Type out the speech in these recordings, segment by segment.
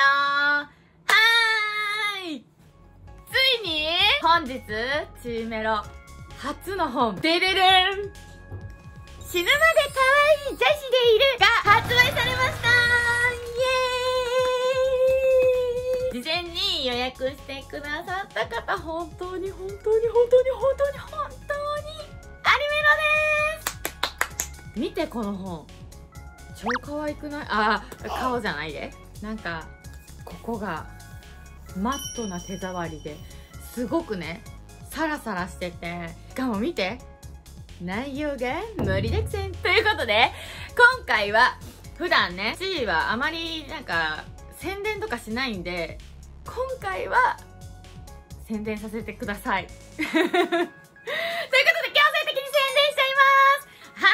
はーい、ついに本日ちーめろ初の本、でれれん、死ぬまで可愛い女子でいるが発売されました。イエーイ。事前に予約してくださった方、本当に本当に本当に本当に本当にありめろです。見てこの本超可愛くない？ああ、顔じゃないで。なんかここがマットな手触りですごくねサラサラしてて、しかも見て内容が無理でくせんということで、今回は普段ねちーはあまりなんか宣伝とかしないんで、今回は宣伝させてくださいということで強制的に宣伝しちゃいます。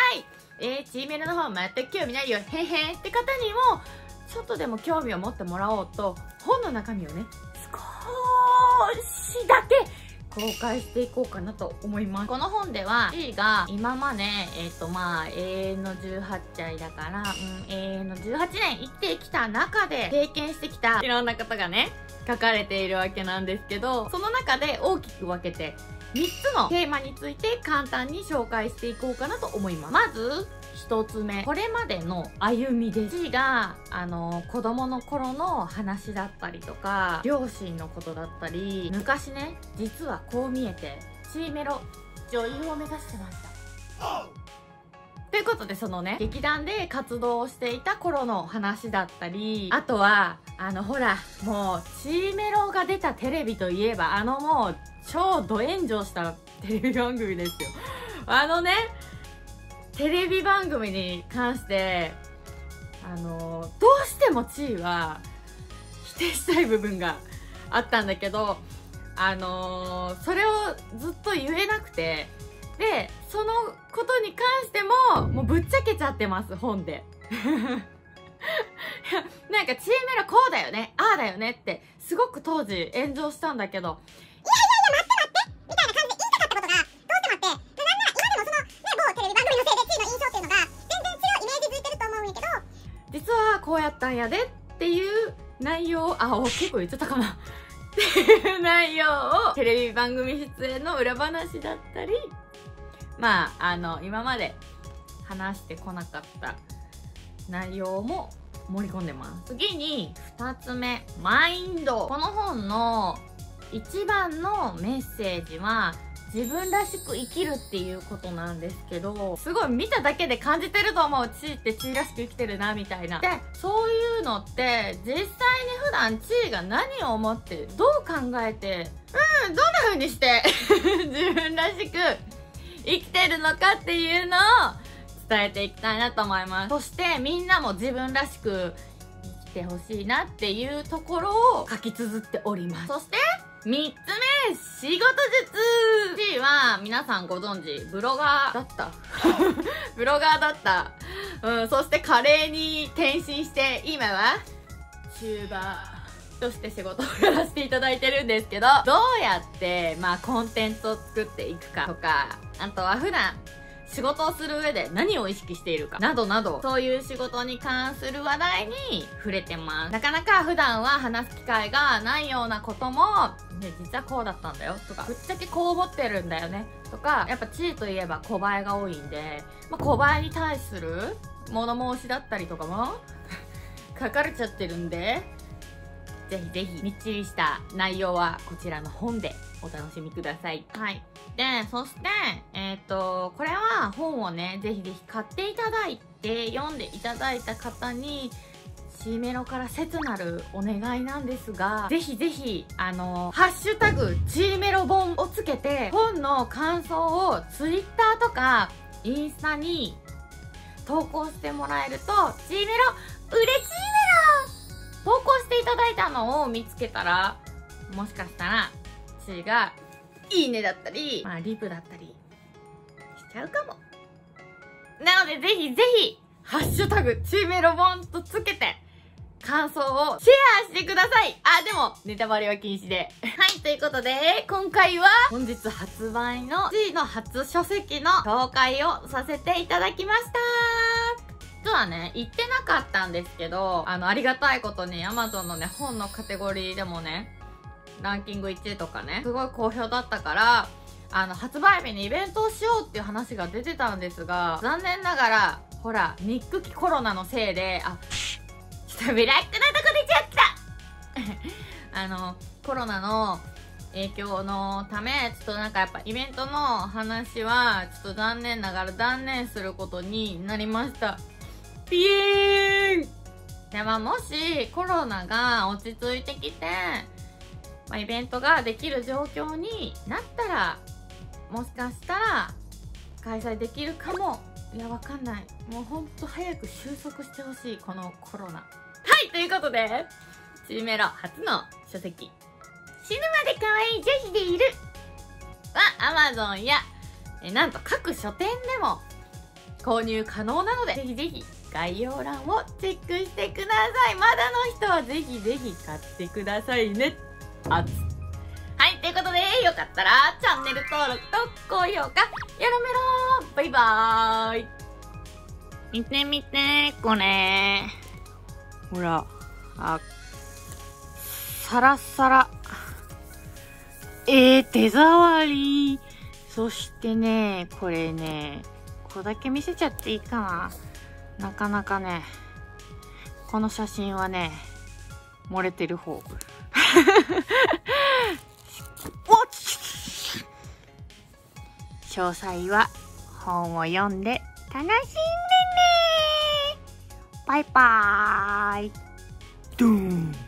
はい、ちーめろの方全く興味ないよへへって方にもちょっとでも興味を持ってもらおうと、本の中身をね少しだけ公開していこうかなと思います。この本ではちーが今まで永遠の18歳だから、永遠の18年生きてきた中で経験してきたいろんなことがね書かれているわけなんですけど、その中で大きく分けて3つのテーマについて簡単に紹介していこうかなと思います。まず1つ目、これまでの歩みです。ちーが子供の頃の話だったりとか、両親のことだったり、昔ね実はこう見えてちーめろ女優を目指してましたということで、そのね劇団で活動をしていた頃の話だったり、あとはほらもうちーめろが出たテレビといえばもう超ド炎上したテレビ番組ですよ。ねテレビ番組に関してどうしてもちーは否定したい部分があったんだけど、それをずっと言えなくて、でそのことに関してももうぶっちゃけちゃってます本でなんかちーめろこうだよねああだよねってすごく当時炎上したんだけど、こうやったんやでっていう内容を、結構言っちゃったかなっていう内容を、テレビ番組出演の裏話だったり、まあ今まで話してこなかった内容も盛り込んでます。次に2つ目、マインド。この本の一番のメッセージは自分らしく生きるっていうことなんですけど、すごい見ただけで感じてると思う。ちーってちーらしく生きてるなみたいな。でそういうのって実際に普段ちーが何を思ってる、どう考えて、どんな風にして自分らしく生きてるのかっていうのを伝えていきたいなと思います。そしてみんなも自分らしく生きてほしいなっていうところを書き綴っております。そして3つ目、仕事術。ちーは皆さんご存知ブロガーだったブロガーだった、そしてカレーに転身して今はチューバーとして仕事をやらせていただいてるんですけど、どうやって、コンテンツを作っていくかとか、あとは普段仕事をする上で何を意識しているかなどなど、そういう仕事に関する話題に触れてます。なかなか普段は話す機会がないようなことも、実はこうだったんだよとか、ぶっちゃけこう思ってるんだよねとか、やっぱちーといえば小映えが多いんで、小映えに対する物申しだったりとかも書かれちゃってるんで、ぜひぜひみっちりした内容はこちらの本でお楽しみください。はい。で、そして、これは本をね、ぜひぜひ買っていただいて、読んでいただいた方に、ちーめろから切なるお願いなんですが、ぜひぜひ、ハッシュタグ、ちーめろ本をつけて、本の感想をツイッターとか、インスタに投稿してもらえると、ちーめろ、嬉しいメロ！投稿していただいたのを見つけたら、もしかしたら、ちーがいいねだったり、リプだったりしちゃうかも。なのでぜひぜひハッシュタグちーめろ本とつけて感想をシェアしてください。でもネタバレは禁止ではい、ということで今回は本日発売のちーの初書籍の紹介をさせていただきました。実はね、行ってなかったんですけど、ありがたいことに Amazon のね、本のカテゴリーでもね、ランキング1位とかね、すごい好評だったから、発売日にイベントをしようっていう話が出てたんですが、残念ながら、ほら、ニック期コロナのせいで、あ、ちょっと未来ってなとこ出ちゃったコロナの影響のため、ちょっとなんかやっぱイベントの話は、ちょっと残念ながら断念することになりました。ピエーン！で、まあもしコロナが落ち着いてきて、まあ、イベントができる状況になったら、もしかしたら開催できるかも。いや、わかんない。もうほんと早く収束してほしい、このコロナ。はい、ということで、ちびめろ初の書籍。死ぬまで可愛い女子でいるは Amazon やなんと各書店でも購入可能なので、ぜひぜひ概要欄をチェックしてください。まだの人はぜひぜひ買ってくださいね。はい、ということで、よかったらチャンネル登録と高評価やろめろー。バイバーイ。見て見て、これ。ほら、あ、サラサラ。手触り。そしてね、これね、ここだけ見せちゃっていいかな。なかなかね、この写真はね、漏れてる方。詳細は本を読んで楽しんでねー。バイバーイ。ドゥーン。